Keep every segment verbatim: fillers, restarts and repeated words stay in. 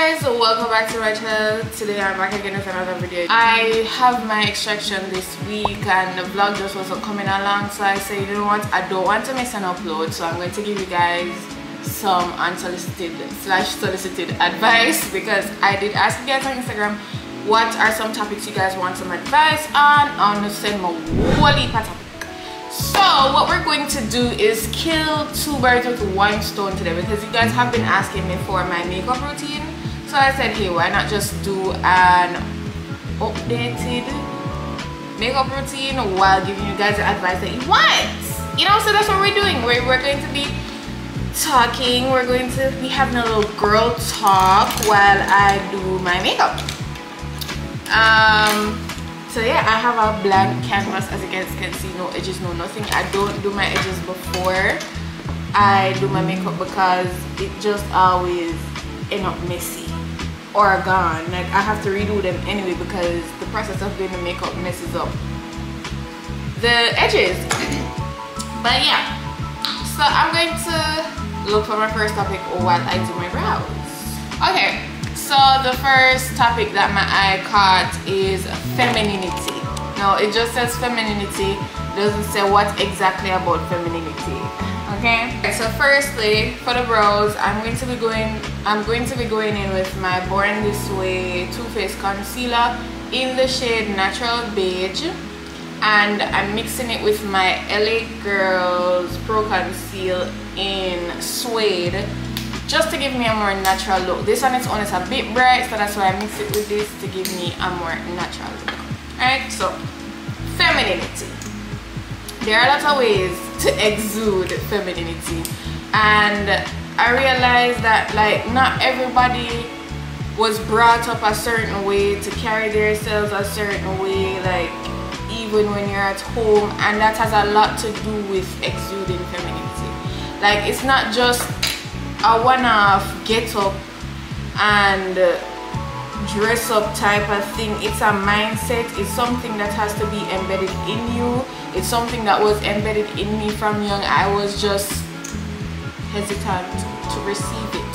guys, welcome back to my channel. Today I'm back again with another video. I have my extraction this week and the vlog just wasn't coming along, so I said, you know what, I don't want to miss an upload, so I'm going to give you guys some unsolicited slash solicited advice, because I did ask you guys on Instagram what are some topics you guys want some advice on. I'm going to send my whole heap of topics. So what we're going to do is kill two birds with one stone today, because you guys have been asking me for my makeup routine. So I said, hey, why not just do an updated makeup routine while giving you guys the advice that you want. You know, so that's what we're doing. We're, we're going to be talking. We're going to be having a little girl talk while I do my makeup. Um... So yeah, I have a blank canvas, as you guys can see, no edges, no nothing. I don't do my edges before I do my makeup because it just always ends up messy or gone. Like, I have to redo them anyway because the process of doing the makeup messes up the edges. But yeah, so I'm going to look for my first topic while I do my brows. Okay. So the first topic that my eye caught is femininity. Now it just says femininity, doesn't say what exactly about femininity. Okay. So firstly, for the brows, I'm going to be going. I'm going to be going in with my Born This Way Too Faced concealer in the shade Natural Beige, and I'm mixing it with my L A Girls Pro Conceal in Suede, just to give me a more natural look. This one is on it's a bit bright, so that's why I mix it with this to give me a more natural look. Alright, so femininity. There are lots of ways to exude femininity, and I realized that, like, not everybody was brought up a certain way to carry themselves a certain way, like even when you're at home, and that has a lot to do with exuding femininity. Like, it's not just I wanna get up and dress up type of thing. It's a mindset. It's something that has to be embedded in you. It's something that was embedded in me from young. I was just hesitant to receive it.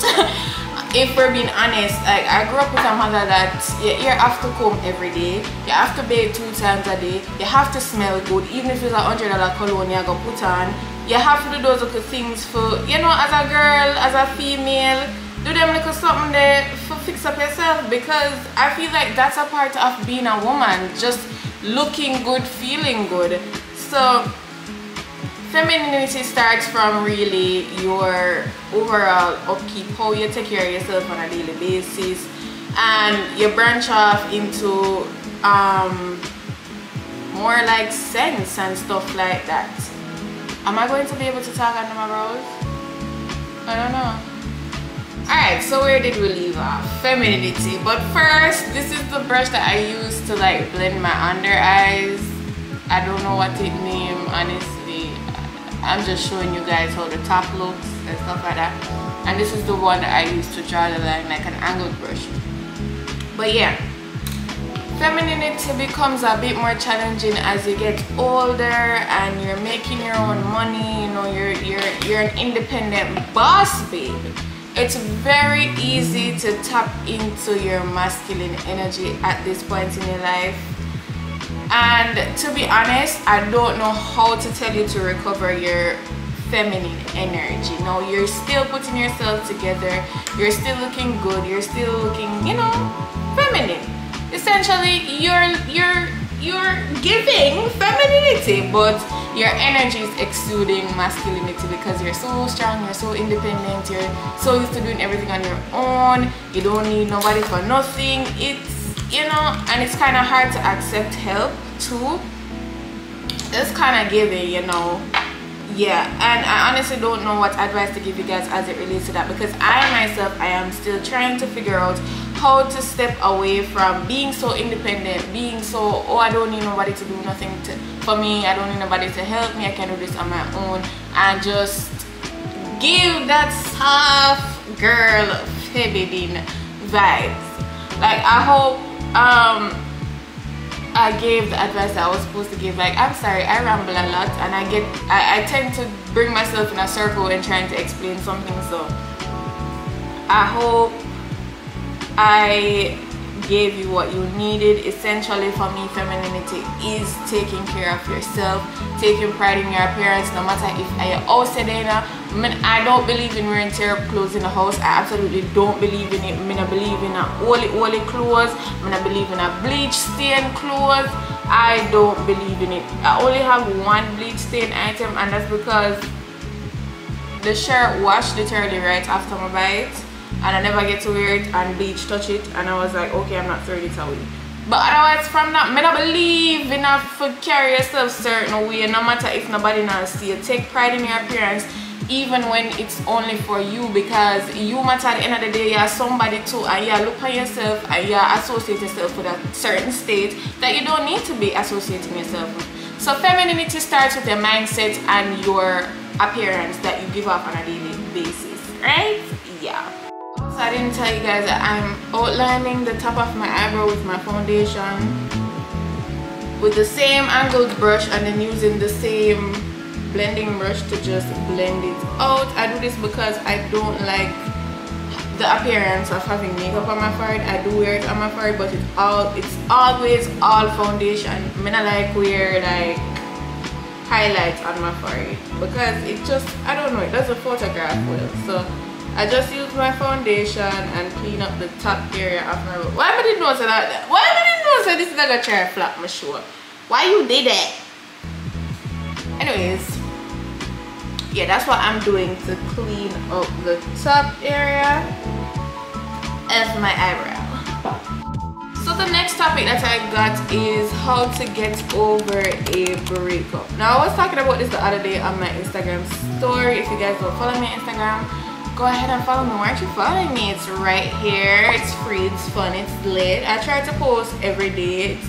If we're being honest, like, I grew up with a mother that your ear have to comb every day, you have to bathe two times a day, you have to smell good, even if it's a hundred dollar cologne you're gonna put on. You have to do those little things for, you know, as a girl, as a female, do them little something there for fix up yourself, because I feel like that's a part of being a woman, just looking good, feeling good. So femininity starts from really your overall upkeep, how you take care of yourself on a daily basis, and you branch off into um, more like scents and stuff like that. Am I going to be able to talk under my brows? I don't know. Alright, so where did we leave off? Femininity. But first, this is the brush that I use to, like, blend my under eyes. I don't know what it named, honestly. I'm just showing you guys how the top looks and stuff like that. And this is the one that I use to draw the line, like an angled brush. But yeah, femininity becomes a bit more challenging as you get older and you're making your own money. You know, you're you're you're an independent boss, babe. It's very easy to tap into your masculine energy at this point in your life. And to be honest, I don't know how to tell you to recover your feminine energy. Now you're still putting yourself together. You're still looking good. You're still looking, you know, feminine. Essentially, you're you're you're giving femininity, but your energy is exuding masculinity, because you're so strong, you're so independent, you're so used to doing everything on your own. You don't need nobody for nothing. It's, you know, and it's kind of hard to accept help too. It's kind of giving, you know. Yeah, and I honestly don't know what advice to give you guys as it relates to that, because I myself, I am still trying to figure out how to step away from being so independent, being so, oh, I don't need nobody to do nothing to, for me, I don't need nobody to help me, I can do this on my own, and just give that soft girl feminine vibes. Like, I hope um I gave the advice that I was supposed to give. Like, I'm sorry, I ramble a lot, and I get I, I tend to bring myself in a circle when trying to explain something. So I hope I gave you what you needed. Essentially, for me, femininity is taking care of yourself, taking pride in your appearance, no matter if I am out today. I mean, I don't believe in wearing tear up clothes in the house. I absolutely don't believe in it. I mean, I believe in a oily, oily clothes. I mean, I believe in a bleach stain clothes. I don't believe in it. I only have one bleach stain item, and that's because the shirt washed literally right after my bite, and I never get to wear it, and bleach touch it, and I was like, okay, I'm not throwing it away. But otherwise, from that, I don't believe enough to carry yourself certain way, no matter if nobody else see you. Take pride in your appearance, even when it's only for you, because you matter at the end of the day. You're somebody too, and you look at yourself, and you associate yourself with a certain state that you don't need to be associating yourself with. So femininity starts with your mindset and your appearance that you give up on a daily basis, right? Yeah. So I didn't tell you guys that I'm outlining the top of my eyebrow with my foundation with the same angled brush, and then using the same blending brush to just blend it out. I do this because I don't like the appearance of having makeup on my forehead. I do wear it on my forehead, but it's all it's always all foundation. I mean, I like wear like highlights on my forehead because it just, I don't know, it doesn't photograph well. So I just use my foundation and clean up the top area of my room. Why did I not say that? Why did I not say this is like a chair flap, my sure? Why you did that? Anyways, yeah, that's what I'm doing to clean up the top area of my eyebrow. So the next topic that I got is how to get over a breakup. Now, I was talking about this the other day on my Instagram story. If you guys don't follow me on Instagram, go ahead and follow me. Why aren't you following me? It's right here. It's free, it's fun, it's lit. I try to post every day. It's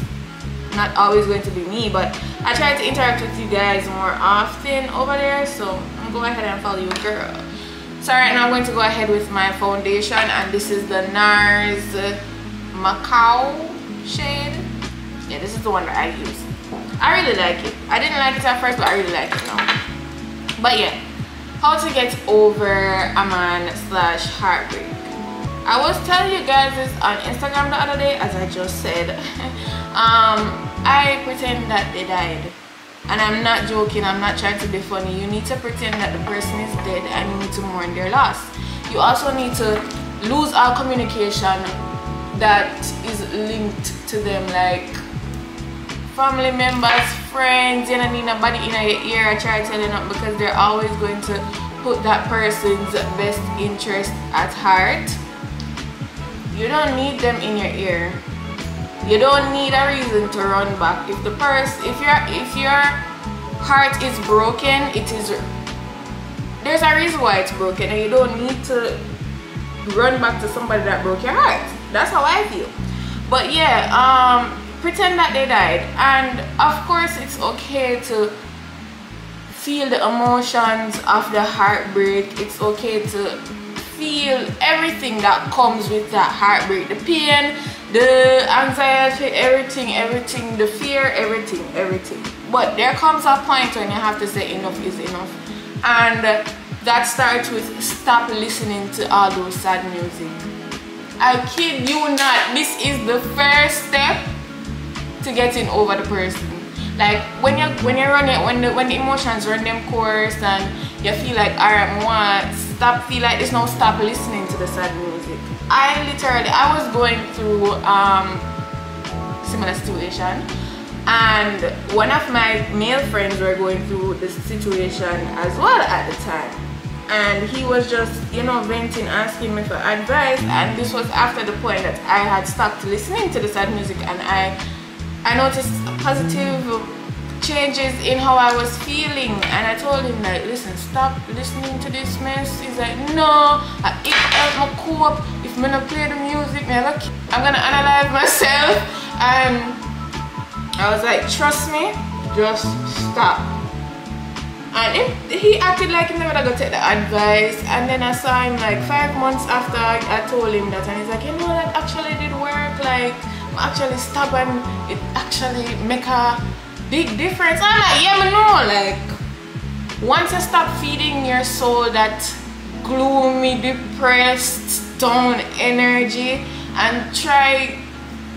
not always going to be me, but I try to interact with you guys more often over there. So I'm going to go ahead and follow you, girl. So right now I'm going to go ahead with my foundation, and this is the NARS Macau shade. Yeah, this is the one that I use. I really like it. I didn't like it at first, but I really like it now. But yeah. How to get over a man slash heartbreak. I was telling you guys this on Instagram the other day, as I just said. um, I pretend that they died. And I'm not joking, I'm not trying to be funny. You need to pretend that the person is dead, and you need to mourn their loss. You also need to lose all communication that is linked to them, like family members, friends. You don't need nobody in your ear. I try telling them, because they're always going to put that person's best interest at heart. You don't need them in your ear. You don't need a reason to run back. If the person, if your if your heart is broken, it is. There's a reason why it's broken, and you don't need to run back to somebody that broke your heart. That's how I feel. But yeah, um. pretend that they died, and of course it's okay to feel the emotions of the heartbreak. It's okay to feel everything that comes with that heartbreak, the pain, the anxiety, everything, everything, the fear, everything, everything. But there comes a point when you have to say enough is enough, and that starts with stop listening to all those sad music. I kid you not, this is the first step to getting over the person. Like when you when you run it, when the when the emotions run them course, and you feel like, alright, want stop feel like it's no, stop listening to the sad music. I literally I was going through um similar situation, and one of my male friends were going through this situation as well at the time, and he was just, you know, venting, asking me for advice, and this was after the point that I had stopped listening to the sad music, and I I noticed positive changes in how I was feeling, and I told him like, listen, stop listening to this mess. He's like, no, I it help my co-op. If I'm gonna play the music, I'm gonna analyze myself. And I was like, trust me, just stop. And it, he acted like he never got to take the advice. And then I saw him like five months after I told him that, and he's like, you know, that actually did work. Like, actually stubborn, it actually make a big difference. I'm like, yeah, I know. Like, once I stop feeding your soul that gloomy, depressed, down energy, and try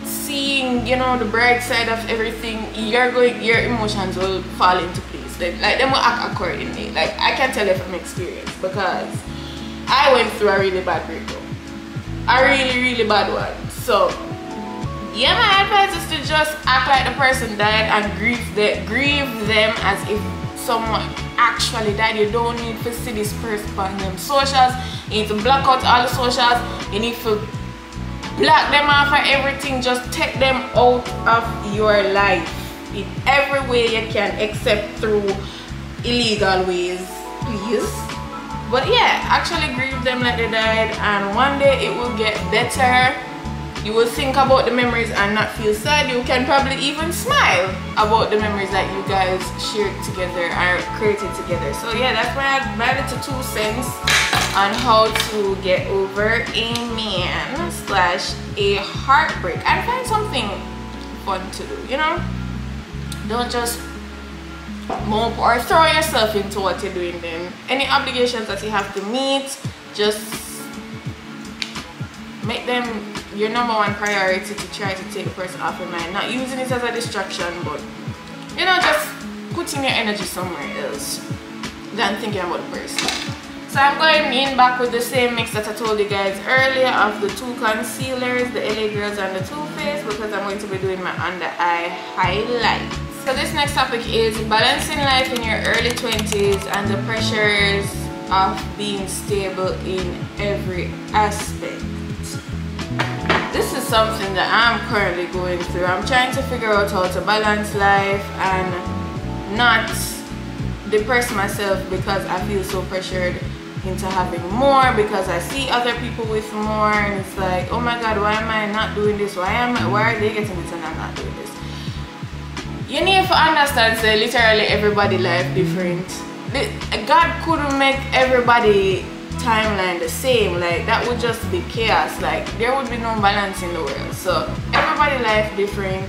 seeing, you know, the bright side of everything, you're going, your emotions will fall into place. Like, like them will act accordingly. Like, I can tell you from experience, because I went through a really bad breakup, a really really bad one. So yeah, my advice is to just act like the person died and grieve them, grieve them as if someone actually died. You don't need to see this person on them socials. You need to block out all the socials. You need to block them off for everything. Just take them out of your life in every way you can, except through illegal ways, please. But yeah, actually grieve them like they died, and one day it will get better. You will think about the memories and not feel sad. You can probably even smile about the memories that you guys shared together and created together. So yeah, that's my added to two cents on how to get over a man slash a heartbreak. And find something fun to do, you know? Don't just mope or throw yourself into what you're doing then. Any obligations that you have to meet, just make them your number one priority to try to take the person off your mind. Not using it as a distraction, but you know, just putting your energy somewhere else than thinking about the person. So I'm going in back with the same mix that I told you guys earlier of the two concealers, the L A Girls and the Too Faced, because I'm going to be doing my under eye highlight. So this next topic is balancing life in your early twenties and the pressures of being stable in every aspect. This is something that I'm currently going through. I'm trying to figure out how to balance life and not depress myself because I feel so pressured into having more, because I see other people with more and it's like, oh my god, why am I not doing this? Why am I, why are they getting this and I'm not doing this? You need to understand that literally everybody life different. God couldn't make everybody timeline the same. Like, that would just be chaos. Like, there would be no balance in the world. So everybody life different,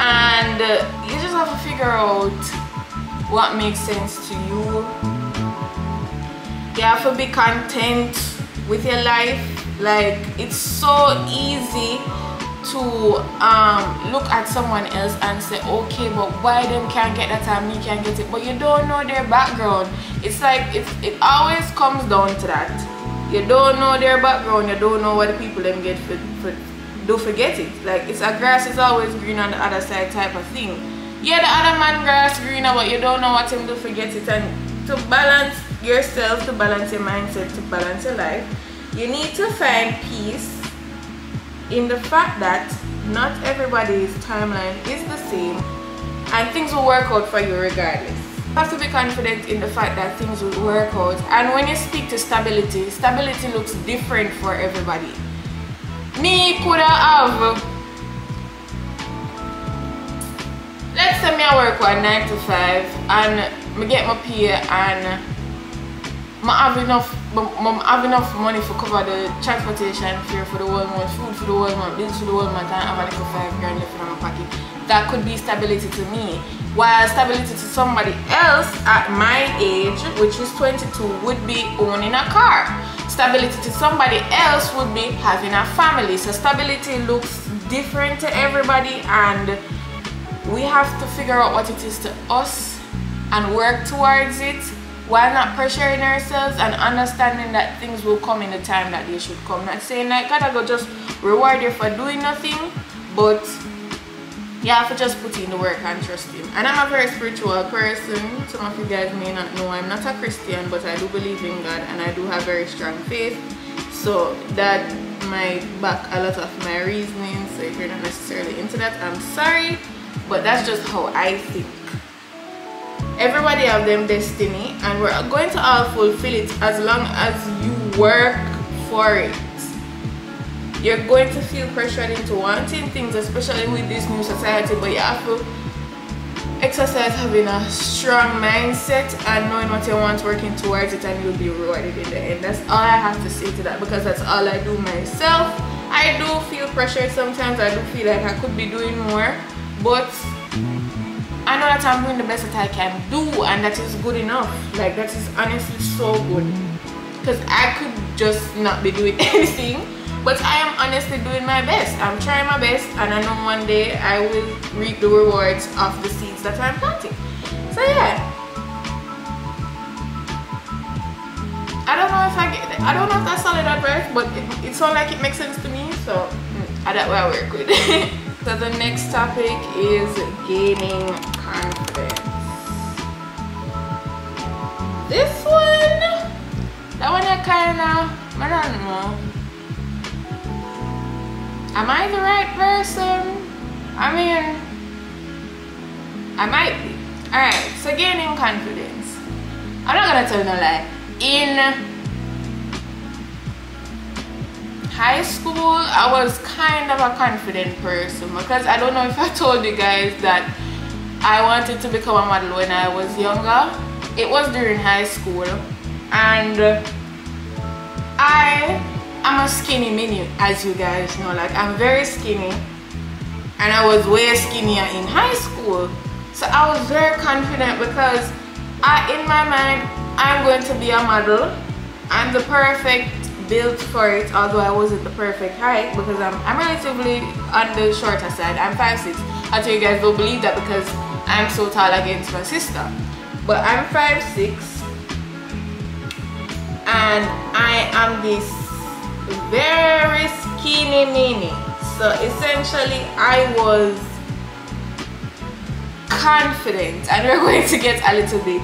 and uh, you just have to figure out what makes sense to you. You have to be content with your life. Like, it's so easy to um look at someone else and say, okay, but why them can't get that and me can't get it? But you don't know their background. It's like, it's, it always comes down to that. You don't know their background. You don't know what the people them get for, for do forget it. Like, it's a grass is always green on the other side type of thing. Yeah, the other man grass greener, but you don't know what him do forget it. And to balance yourself, to balance your mindset, to balance your life, you need to find peace in the fact that not everybody's timeline is the same, and things will work out for you regardless. You have to be confident in the fact that things will work out. And when you speak to stability, stability looks different for everybody. Me coulda have, let's say me I work one nine to five and me get my pay and I have enough I have enough money for cover the transportation fare for the whole month, food for the whole month, bills for the whole month, and I have a little five grand left in my pocket. That could be stability to me. While stability to somebody else at my age, which is twenty-two, would be owning a car. Stability to somebody else would be having a family. So stability looks different to everybody, and we have to figure out what it is to us and work towards it, while not pressuring ourselves and understanding that things will come in the time that they should come. Not saying like God I go just reward you for doing nothing, but you have to just put in the work and trust him. And I'm a very spiritual person. Some of you guys may not know I'm not a Christian, but I do believe in God and I do have very strong faith. So that might back a lot of my reasoning. So if you're not necessarily into that, I'm sorry, but that's just how I think. Everybody have their destiny and we're going to all fulfill it as long as you work for it. You're going to feel pressured into wanting things, especially with this new society, but you have to exercise having a strong mindset and knowing what you want, working towards it, and you'll be rewarded in the end. That's all I have to say to that, because that's all I do myself. I do feel pressured sometimes. I do feel like I could be doing more, but I know that I'm doing the best that I can do, and that is good enough. Like, that is honestly so good, because I could just not be doing anything But I am honestly doing my best. I'm trying my best, and I know one day I will reap the rewards of the seeds that I'm planting. So yeah, I don't know if I get, I don't know if that's solid advice, but it, it sounds like it makes sense to me. So mm, that's why I work with. So the next topic is gaining confidence. This one, that one I kinda, I don't know. Am I the right person? I mean, I might be. Alright, so gaining confidence. I'm not gonna tell no lie. In high school, I was kind of a confident person, because I don't know if I told you guys that I wanted to become a model when I was younger. It was during high school, and I I'm a skinny mini, as you guys know. Like, I'm very skinny, and I was way skinnier in high school. So I was very confident, because I, in my mind, I'm going to be a model. I'm the perfect build for it, although I wasn't the perfect height, because I'm, I'm relatively on the shorter side. I'm five six. I tell you guys, don't believe that, because I'm so tall against my sister. But I'm five six, and I am this very skinny mini. So essentially I was confident, and we're going to get a little bit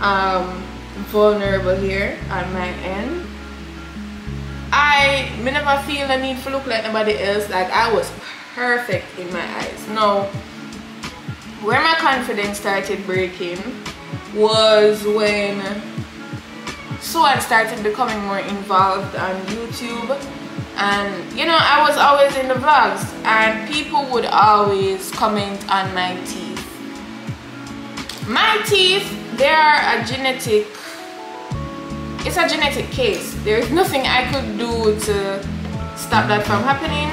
um, vulnerable here on my end. I may never feel the need to look like nobody else. Like, I was perfect in my eyes. Now, where my confidence started breaking was when So I started becoming more involved on YouTube, and you know, I was always in the vlogs, and people would always comment on my teeth. My teeth, they are a genetic, it's a genetic case. There is nothing I could do to stop that from happening.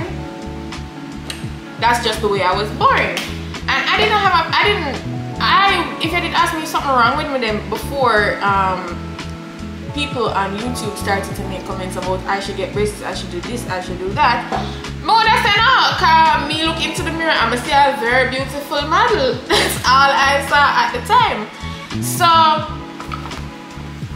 That's just the way I was born. And I didn't have a, I didn't, I, if you did ask me something wrong with me then before, um, people on YouTube started to make comments about I should get braces, I should do this, I should do that. More than I know, cause me look into the mirror, I'm still a very beautiful model. That's all I saw at the time. So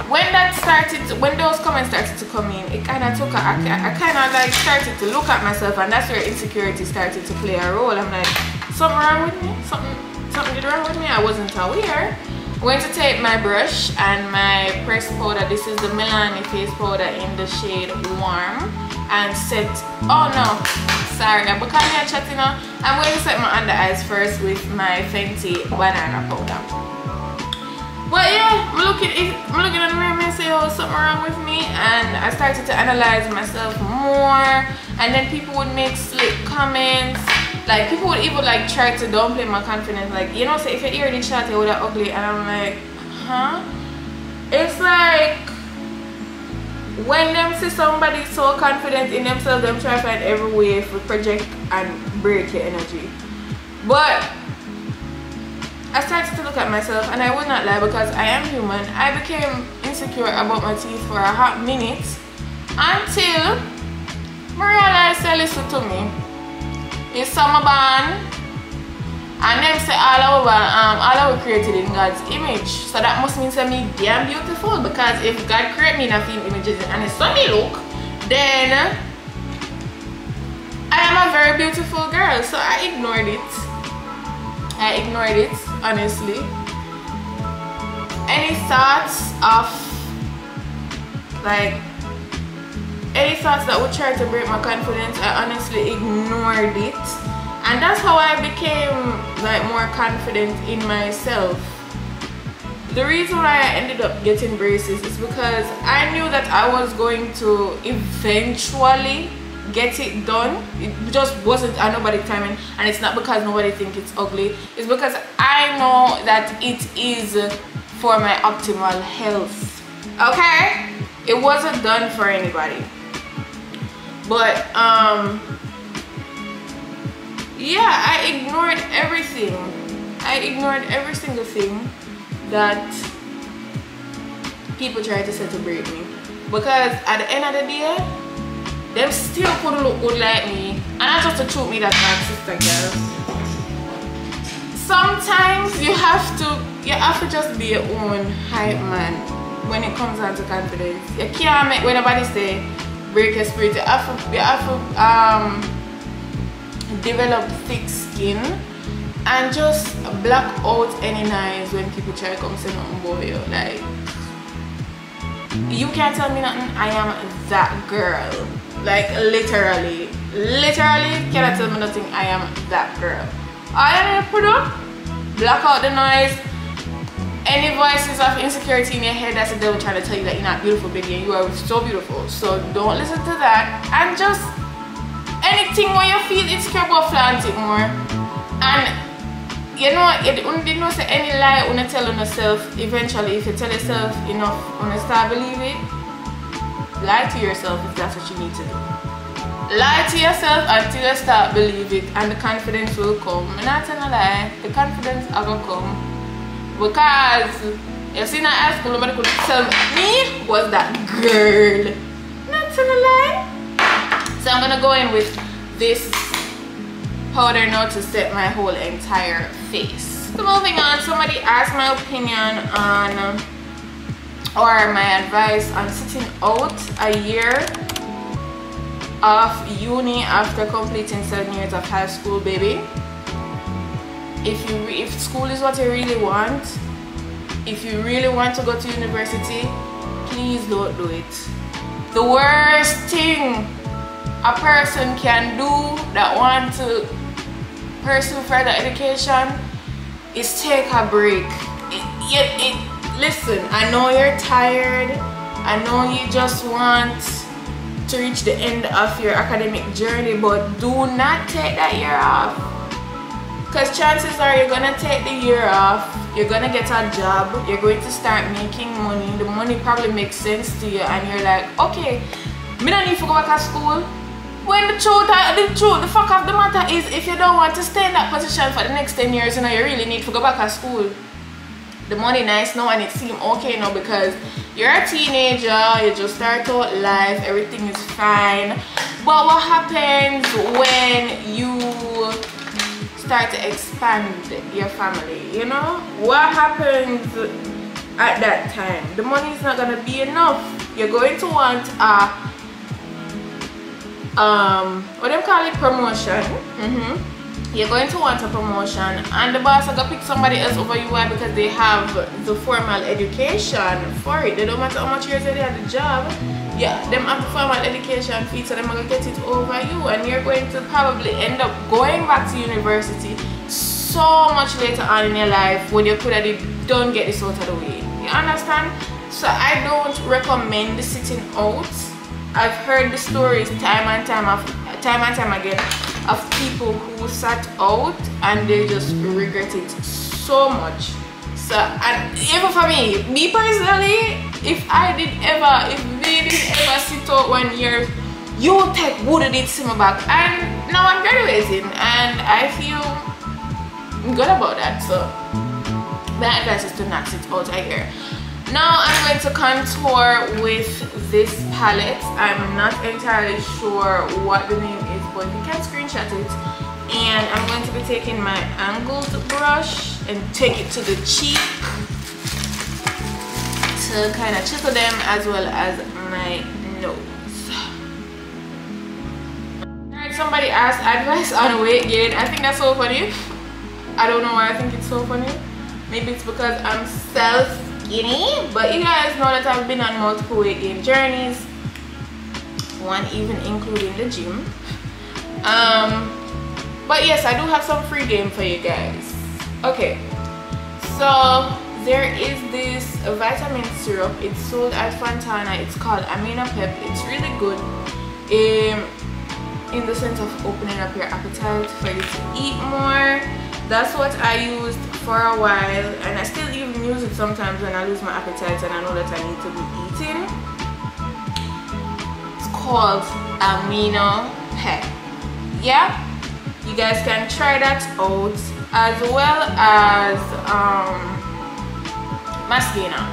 when that started, when those comments started to come in, it kind of took. A, I, I kind of like started to look at myself, and that's where insecurity started to play a role. I'm like, something wrong with me? Something, something did wrong with me? I wasn't aware. I'm going to take my brush and my pressed powder. This is the Milani face powder in the shade Warm, and set, oh no, sorry, I'm becoming chatty now. I'm going to set my under eyes first with my Fenty banana powder. Well yeah, I'm looking, I'm looking in the mirror and say, oh, something wrong with me, and I started to analyze myself more, and then people would make slick comments. Like, people would even like try to downplay my confidence. Like, you know, so if you're already short, you're ugly. And I'm like, huh? It's like, when them see somebody so confident in themselves, them try to find every way to project and break your energy. But I started to look at myself, and I would not lie, because I am human. I became insecure about my teeth for a hot minute, until Mariah said, listen to me. It's summer band, and them say all over, um, all over created in God's image. So that must mean to me damn beautiful, because if God created me in a few images and a sunny look, then I am a very beautiful girl. So I ignored it. I ignored it, honestly. Any thoughts of like any thoughts that would try to break my confidence, I honestly ignored it, and that's how I became like more confident in myself. The reason why I ended up getting braces is because I knew that I was going to eventually get it done. It just wasn't at nobody timing, and it's not because nobody thinks it's ugly. It's because I know that it is for my optimal health. Okay, it wasn't done for anybody. But, um, yeah, I ignored everything. I ignored every single thing that people tried to set to break me. Because at the end of the day, them still put a little oil at me. And that's just the truth me that my sister girl. Sometimes you have to you have to just be your own hype man when it comes down to confidence. You can't make when nobody say break your spirit. You have to you have to um develop thick skin and just block out any noise when people try to come say nothing about you. Like, you can't tell me nothing. I am that girl. Like, literally, literally cannot tell me nothing. I am that girl. I am a product. Block out the noise. Any voices of insecurity in your head, that's the devil trying to tell you that you're not beautiful, baby, and you are so beautiful. So don't listen to that. And just anything where you feel insecure about, flaunt it more. And you know, you don't say any lie you tell on yourself. Eventually, if you tell yourself enough, you start believe it. Lie to yourself if that's what you need to do. Lie to yourself until you start believe it, and the confidence will come. I'm not gonna lie, the confidence is gonna come. Because you see, in high school, nobody could tell me was that girl. Not gonna lie. So I'm gonna go in with this powder now to set my whole entire face. So moving on, somebody asked my opinion on um, or my advice on sitting out a year of uni after completing seven years of high school, baby. If you re if school is what you really want, if you really want to go to university, please don't do it. The worst thing a person can do that want to pursue further education is take a break. It, it, it, listen, I know you're tired. I know you just want to reach the end of your academic journey, but do not take that year off. Because chances are you're gonna take the year off, you're gonna get a job, you're going to start making money. The money probably makes sense to you, and you're like, okay, I don't need to go back to school. When the truth, the truth, the fact of the matter is, if you don't want to stay in that position for the next ten years, you know, you really need to go back to school. The money nice now and it seems okay now because you're a teenager, you just start out life, everything is fine. But what happens when you start to expand your family, you know? What happens at that time? The money is not going to be enough. You're going to want a um what they call it, promotion. Mm-hmm. You're going to want a promotion, and the boss are gonna pick somebody else over you. Why? Because they have the formal education for it. They don't matter how much years they had the job. Yeah, them have the formal education fee, so they're gonna get it over you, and you're going to probably end up going back to university so much later on in your life when you could have done get this out of the way. You understand? So I don't recommend the sitting out. I've heard the stories time and time of time and time again of people who sat out and they just regret it so much. So, and even for me, me personally, if I did ever, if we did ever sit out one year, you take would have did me back. And now I'm graduating, and I feel good about that. So, my advice is to not sit out a year. Now I'm going to contour with this palette. I'm not entirely sure what the name is, but you can screenshot it. And I'm going to be taking my angled brush and take it to the cheek to kind of chisel them as well as my nose. Alright, somebody asked advice on weight gain. I think that's so funny. I don't know why I think it's so funny. Maybe it's because I'm self skinny, but you guys know that I've been on multiple weight gain journeys, one even including the gym. Um, but yes, I do have some free game for you guys. Okay, so there is this vitamin syrup. It's sold at Fontana. It's called Amino Pep. It's really good um, in the sense of opening up your appetite for you to eat more. That's what I used for a while, and I still even use it sometimes when I lose my appetite and I know that I need to be eating. It's called Amino Pep. Yeah, you guys can try that out, as well as um, mascara.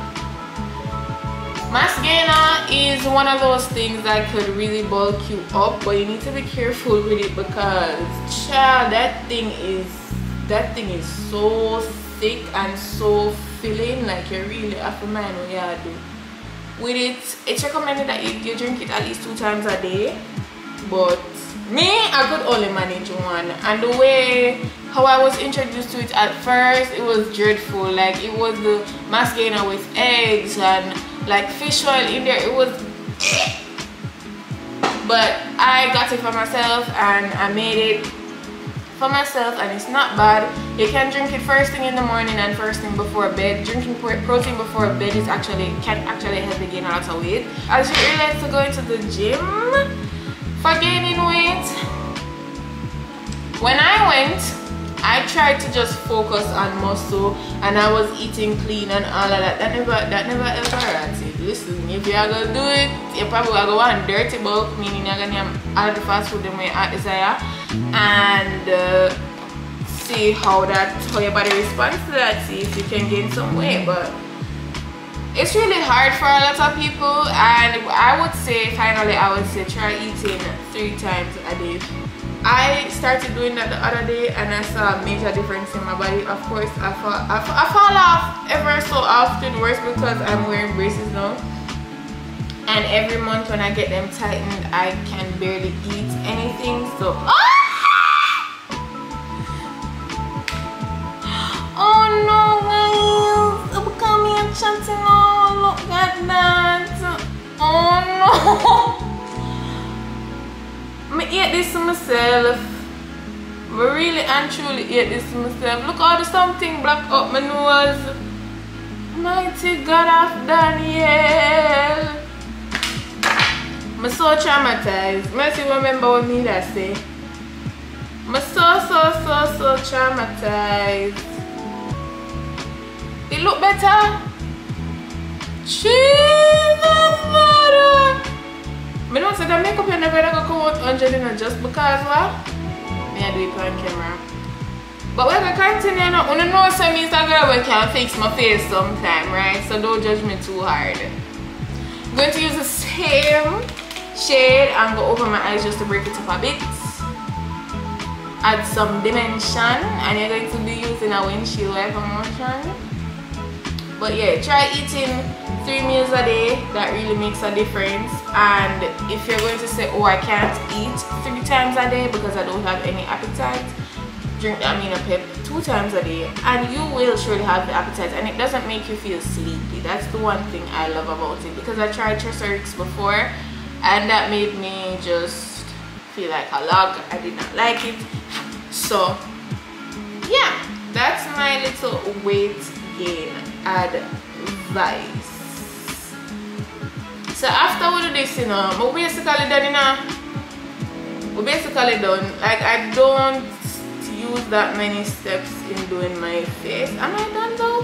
Mascara is one of those things that could really bulk you up, but you need to be careful with it because child, that thing is that thing is so thick and so filling, like you really have to mind what you do with it. It's recommended that you, you drink it at least two times a day, but me, I could only manage one. And the way how I was introduced to it at first, it was dreadful. Like, it was the mascara with eggs and like fish oil in there. It was but I got it for myself and I made it for myself, and it's not bad. You can drink it first thing in the morning and first thing before bed. Drinking protein before bed is actually can actually help you gain a lot of weight. As you realize to go into the gym for gaining weight, when I went, I tried to just focus on muscle and I was eating clean and all of that. That never, that never ever happened. Listen, if you are going to do it, you probably are going to go on dirty bulk, meaning you're going to have all the fast food that I desire and uh, see how that, how your body responds to that, see if you can gain some weight. But it's really hard for a lot of people, and I would say, finally, I would say try eating three times a day. I started doing that the other day and I saw a major difference in my body. Of course, I fall, I fall, I fall off ever so often, worse because I'm wearing braces now. And every month when I get them tightened, I can barely eat anything. So, oh, oh no, guys, I'm coming and chanting. Oh, look at that. Oh no. I ate this to myself. I really and truly ate this to myself. Look how the something black up my nose. Mighty God of Daniel. I'm so traumatized. I still remember what me that say. I'm so so so so traumatized. They look better. Jesus, mother. I don't say that makeup you never gonna come out one hundred just because what? Me I do it on camera. But we're gonna continue now. You know some Instagram where I can fix my face sometime, right? So don't judge me too hard. I'm going to use the same shade and go over my eyes just to break it up a bit. Add some dimension, and you're going to be using a windshield wiper motion. But yeah, try eating three meals a day. That really makes a difference. And if you're going to say, oh, I can't eat three times a day because I don't have any appetite, drink the Amino Pep two times a day and you will surely have the appetite, and it doesn't make you feel sleepy. That's the one thing I love about it, because I tried Tresorix before and that made me just feel like a log. I did not like it. So yeah, that's my little weight gain advice. So after we do this, you know, we're basically done, you know, we're basically done. Like, I don't use that many steps in doing my face. Am I done though?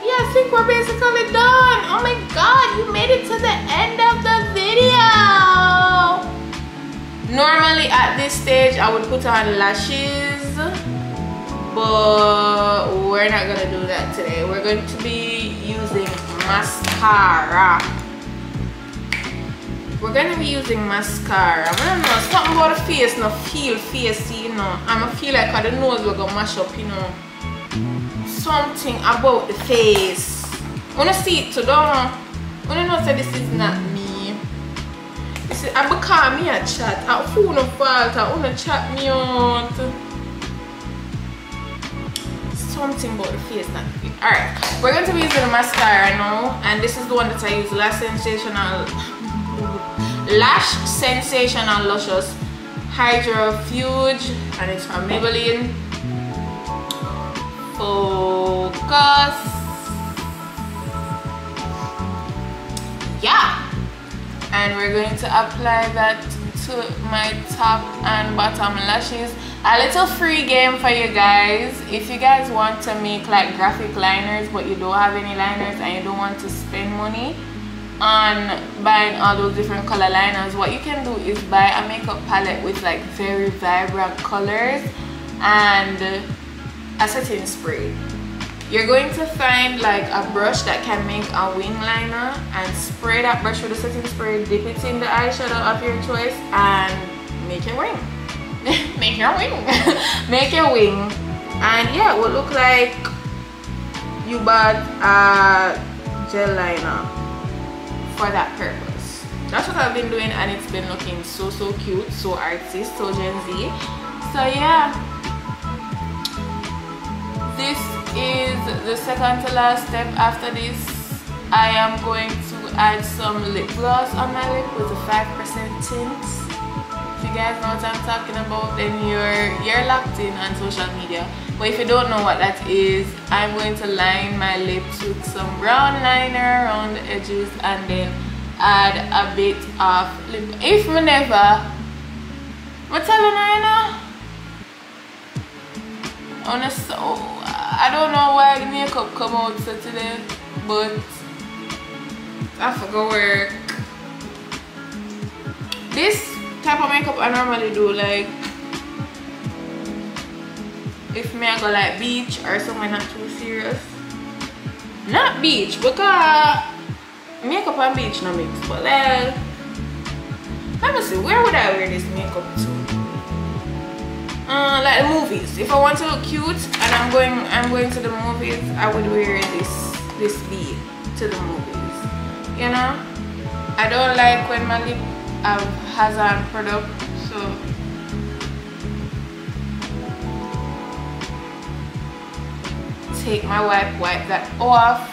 Yeah, I think we're basically done. Oh my God, you made it to the end of the video. Normally at this stage, I would put on lashes, but we're not gonna do that today. We're going to be using mascara. We're gonna be using mascara. I don't know, something about the face, no feel facey, you know. I'm gonna feel like I don't know we're gonna mash up, you know. Something about the face. I wanna see it too, don't I? I wanna know that this is not me. This is, I become me a chat. I wanna fault, I wanna chat me out. Something about the face, not me. Alright, we're going to be using the mascara now. And this is the one that I use, Lash Sensational. Lash Sensational Luscious Hydrofuge, and it's from Maybelline. Focus. Yeah, and we're going to apply that to my top and bottom lashes. A little free game for you guys. If you guys want to make like graphic liners but you don't have any liners and you don't want to spend money on buying all those different color liners, what you can do is buy a makeup palette with like very vibrant colors and a setting spray. You're going to find like a brush that can make a wing liner, and spray that brush with a setting spray, dip it in the eyeshadow of your choice, and make your wing. Make your wing. Make your wing. And yeah, it will look like you bought a gel liner for that purpose. That's what I've been doing, and it's been looking so so cute, so artsy, so Gen Z. So yeah, this is the second to last step. After this, I am going to add some lip gloss on my lip with a five percent tint. If you guys know what I'm talking about, then you're you're locked in on social media. But if you don't know what that is, I'm going to line my lips with some brown liner around the edges, and then add a bit of lip. If me never, what's telling right now? Honestly, I don't know why the makeup come out so today, but I forgot work. This type of makeup I normally do, like if me I go like beach or somewhere not too serious. Not beach, because makeup and beach no mix, but like, let me see, where would I wear this makeup to? Uh, like the movies. If I want to look cute and I'm going, I'm going to the movies, I would wear this this bead to the movies. You know, I don't like when my lip um, has on product, so take my wipe, wipe that off.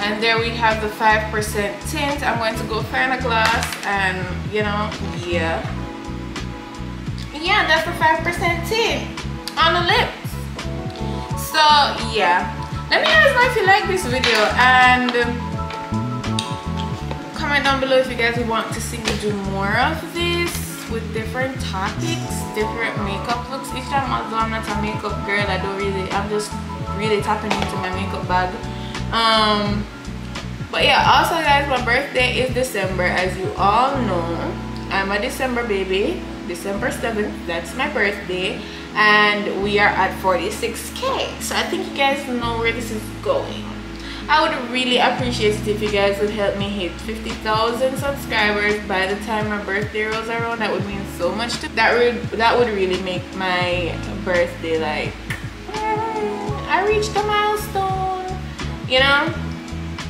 And there we have the five percent tint. I'm going to go find a glass and, you know, yeah. Yeah, that's the five percent tint on the lips. So, yeah. Let me guys know if you like this video, and comment down below if you guys want to see me do more of this with different topics, different makeup looks. Each time, although I'm not a makeup girl, I don't really, I'm just really tapping into my makeup bag. Um, But yeah, also guys, my birthday is December, as you all know. I'm a December baby. December seventh, that's my birthday, and we are at forty-six K. So I think you guys know where this is going. I would really appreciate it if you guys would help me hit fifty thousand subscribers by the time my birthday rolls around. That would mean so much to me. That would, that would really make my birthday like, I reached a milestone. You know,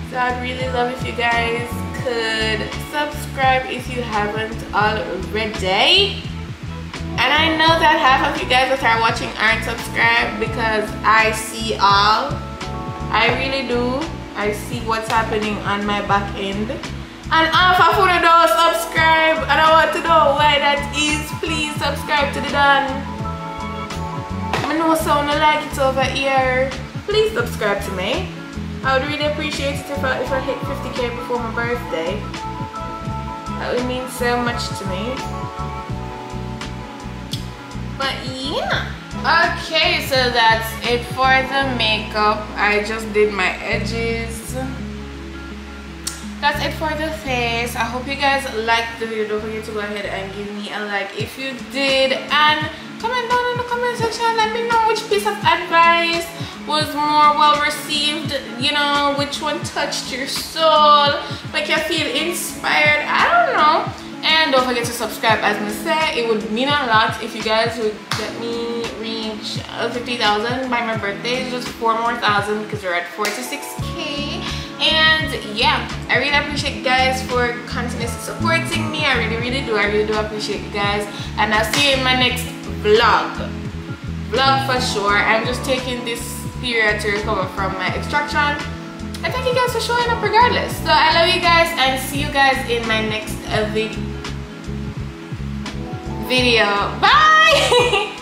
so I'd really love if you guys could subscribe if you haven't already. And I know that half of you guys that are watching aren't subscribed, because I see all. I really do. I see what's happening on my back end. And half of you that don't subscribe, and I want to know why that is. Please subscribe to the Don. I know someone like it over here. Please subscribe to me. I would really appreciate it if I, if I hit fifty K before my birthday. That would mean so much to me. But yeah. Okay, so that's it for the makeup. I just did my edges. That's it for the face. I hope you guys liked the video. Don't forget to go ahead and give me a like if you did. And comment down in the comment section. Let me know which piece of advice was more well received, you know, which one touched your soul, make you feel inspired, I don't know. And don't forget to subscribe, as I said. It would mean a lot if you guys would let me reach fifty thousand by my birthday. It's just four more thousand, because we're at forty-six K. And yeah, I really appreciate you guys for continuously supporting me. I really really do. I really do appreciate you guys, and I'll see you in my next vlog vlog for sure. I'm just taking this period to recover from my extraction. I thank you guys for showing up regardless. So I love you guys, and see you guys in my next uh, video. Bye.